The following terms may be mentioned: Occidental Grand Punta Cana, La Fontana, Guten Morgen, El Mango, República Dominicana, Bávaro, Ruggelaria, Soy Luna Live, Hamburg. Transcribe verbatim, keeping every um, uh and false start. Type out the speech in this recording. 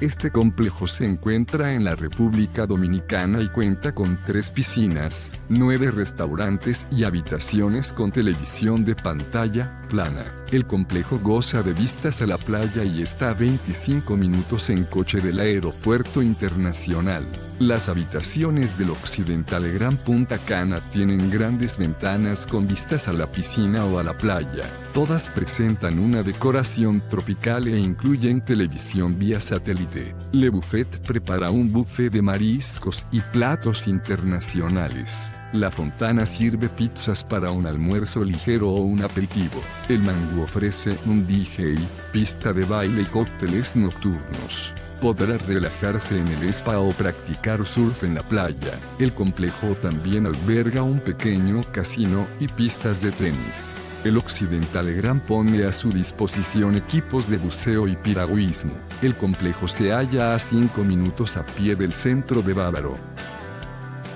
Este complejo se encuentra en la República Dominicana y cuenta con tres piscinas, nueve restaurantes y habitaciones con televisión de pantalla plana. El complejo goza de vistas a la playa y está a veinticinco minutos en coche del aeropuerto internacional. Las habitaciones del Occidental Grand Punta Cana tienen grandes ventanas con vistas a la piscina o a la playa. Todas presentan una decoración tropical e incluyen televisión vía satélite. Le Buffet prepara un buffet de mariscos y platos internacionales. La Fontana sirve pizzas para un almuerzo ligero o un aperitivo. El Mango ofrece un D J, pista de baile y cócteles nocturnos. Podrá relajarse en el spa o practicar surf en la playa. El complejo también alberga un pequeño casino y pistas de tenis. El Occidental Grand pone a su disposición equipos de buceo y piragüismo. El complejo se halla a cinco minutos a pie del centro de Bávaro.